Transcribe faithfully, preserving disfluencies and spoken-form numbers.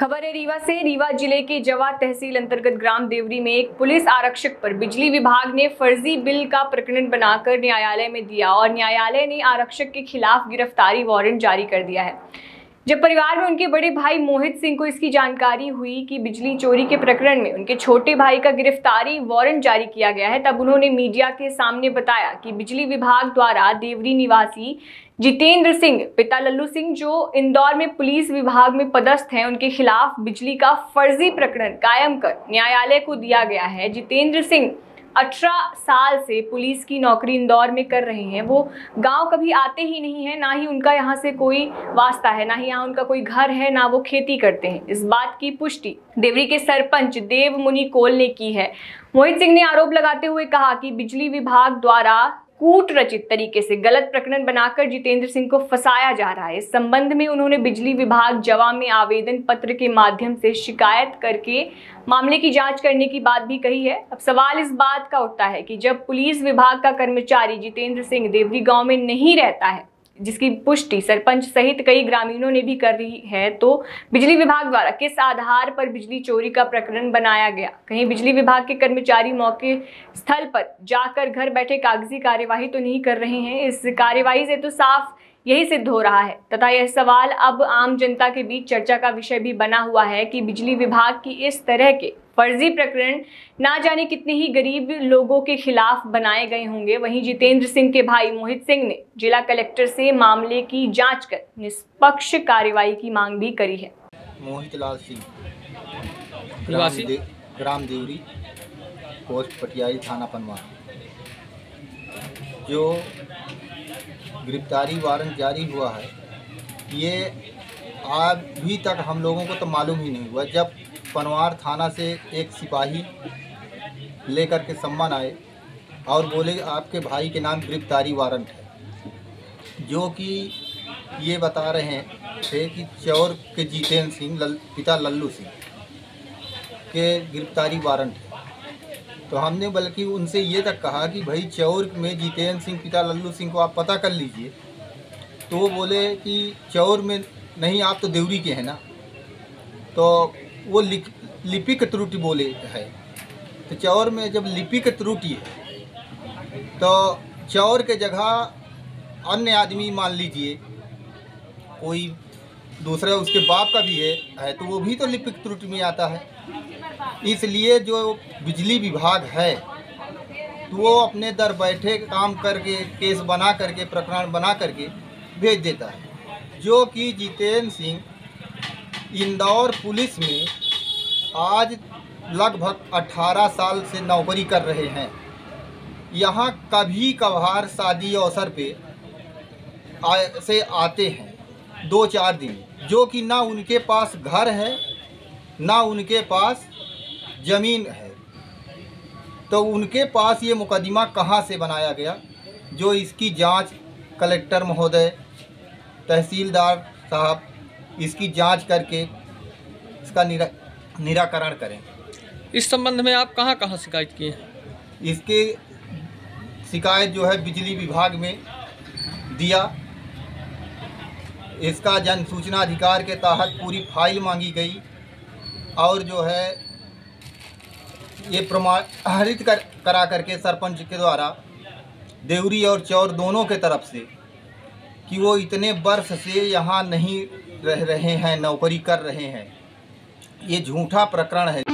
खबर है रीवा से। रीवा जिले के जवा तहसील अंतर्गत ग्राम देवरी में एक पुलिस आरक्षक पर बिजली विभाग ने फर्जी बिल का प्रकरण बनाकर न्यायालय में दिया और न्यायालय ने आरक्षक के खिलाफ गिरफ्तारी वारंट जारी कर दिया है। जब परिवार में उनके बड़े भाई मोहित सिंह को इसकी जानकारी हुई कि बिजली चोरी के प्रकरण में उनके छोटे भाई का गिरफ्तारी वारंट जारी किया गया है, तब उन्होंने मीडिया के सामने बताया कि बिजली विभाग द्वारा देवरी निवासी जितेन्द्र सिंह, पिता लल्लू सिंह, जो इंदौर में पुलिस विभाग में पदस्थ हैं, उनके खिलाफ बिजली का फर्जी प्रकरण कायम कर न्यायालय को दिया गया है। जितेन्द्र सिंह अठारह साल से पुलिस की नौकरी इंदौर में कर रहे हैं। वो गांव कभी आते ही नहीं है, ना ही उनका यहाँ से कोई वास्ता है, ना ही यहाँ उनका कोई घर है, ना वो खेती करते हैं। इस बात की पुष्टि देवरी के सरपंच देव कोल ने की है। मोहित सिंह ने आरोप लगाते हुए कहा कि बिजली विभाग द्वारा कूट रचित तरीके से गलत प्रकरण बनाकर जितेंद्र सिंह को फंसाया जा रहा है। इस संबंध में उन्होंने बिजली विभाग जवा में आवेदन पत्र के माध्यम से शिकायत करके मामले की जांच करने की बात भी कही है। अब सवाल इस बात का उठता है कि जब पुलिस विभाग का कर्मचारी जितेंद्र सिंह देवरी गांव में नहीं रहता है, जिसकी पुष्टि सरपंच सहित कई ग्रामीणों ने भी कर रही है, तो बिजली विभाग द्वारा किस आधार पर बिजली चोरी का प्रकरण बनाया गया? कहीं बिजली विभाग के कर्मचारी मौके स्थल पर जाकर घर बैठे कागजी कार्यवाही तो नहीं कर रहे हैं? इस कार्यवाही से तो साफ यही सिद्ध हो रहा है तथा यह सवाल अब आम जनता के बीच चर्चा का विषय भी बना हुआ है कि बिजली विभाग की इस तरह के फर्जी प्रकरण ना जाने कितने ही गरीब लोगों के खिलाफ बनाए गए होंगे। वहीं जितेंद्र सिंह के भाई मोहित सिंह ने जिला कलेक्टर से मामले की जांच कर निष्पक्ष कार्रवाई की मांग भी करी है। मोहित लाल सिंह, निवासी ग्राम देवरी, पोस्ट पटियाली, थाना पनवाड़, जो गिरफ्तारी वारंट जारी हुआ है, ये अभी तक हम लोगों को तो मालूम ही नहीं हुआ। जब पनवाड़ थाना से एक सिपाही लेकर के सम्मान आए और बोले आपके भाई के नाम गिरफ्तारी वारंट है, जो कि ये बता रहे थे कि चौर के जितेंद्र सिंह लल, पिता लल्लू सिंह के गिरफ्तारी वारंट है। तो हमने बल्कि उनसे ये तक कहा कि भाई चौर में जितेंद्र सिंह पिता लल्लू सिंह को आप पता कर लीजिए, तो वो बोले कि चौर में नहीं, आप तो देवरी के हैं ना, तो वो लिपि की त्रुटि बोले है। तो चौर में जब लिपि की त्रुटि है तो चौर के जगह अन्य आदमी मान लीजिए कोई दूसरा उसके बाप का भी है, है तो वो भी तो लिपि की त्रुटि में आता है। इसलिए जो बिजली विभाग है तो वो अपने दर बैठे काम करके केस बना करके प्रकरण बना करके भेज देता है, जो कि जितेंद्र सिंह इंदौर पुलिस में आज लगभग अठारह साल से नौकरी कर रहे हैं। यहाँ कभी कभार शादी अवसर पे आ, से आते हैं दो चार दिन, जो कि ना उनके पास घर है ना उनके पास ज़मीन है। तो उनके पास ये मुकदमा कहाँ से बनाया गया, जो इसकी जांच कलेक्टर महोदय, तहसीलदार साहब इसकी जांच करके इसका निरा निराकरण करें। इस संबंध में आप कहां कहां शिकायत की है? इसके शिकायत जो है बिजली विभाग में दिया, इसका जन सूचना अधिकार के तहत पूरी फाइल मांगी गई और जो है ये प्रमाणित कर करा करके सरपंच के द्वारा देवरी और चौर दोनों के तरफ से कि वो इतने वर्ष से यहाँ नहीं रह रहे हैं, नौकरी कर रहे हैं, ये झूठा प्रकरण है।